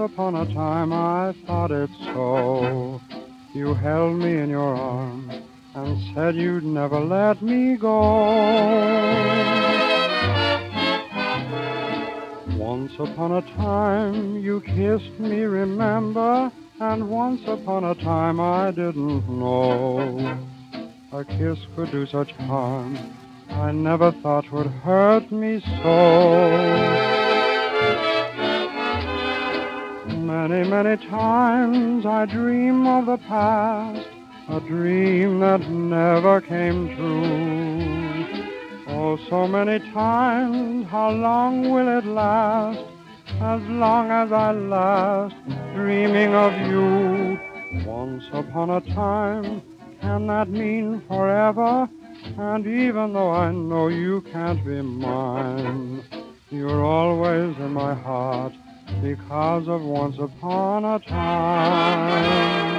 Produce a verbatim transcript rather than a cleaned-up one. upon a time I thought it so. You held me in your arms and said you'd never let me go. Once upon a time you kissed me, remember, and once upon a time I didn't know. A kiss could do such harm, I never thought would hurt me so. Many, many times I dream of the past, a dream that never came true. Oh, so many times, how long will it last? As long as I last, dreaming of you. Once upon a time, can that mean forever? And even though I know you can't be mine, you're always in my heart because of once upon a time.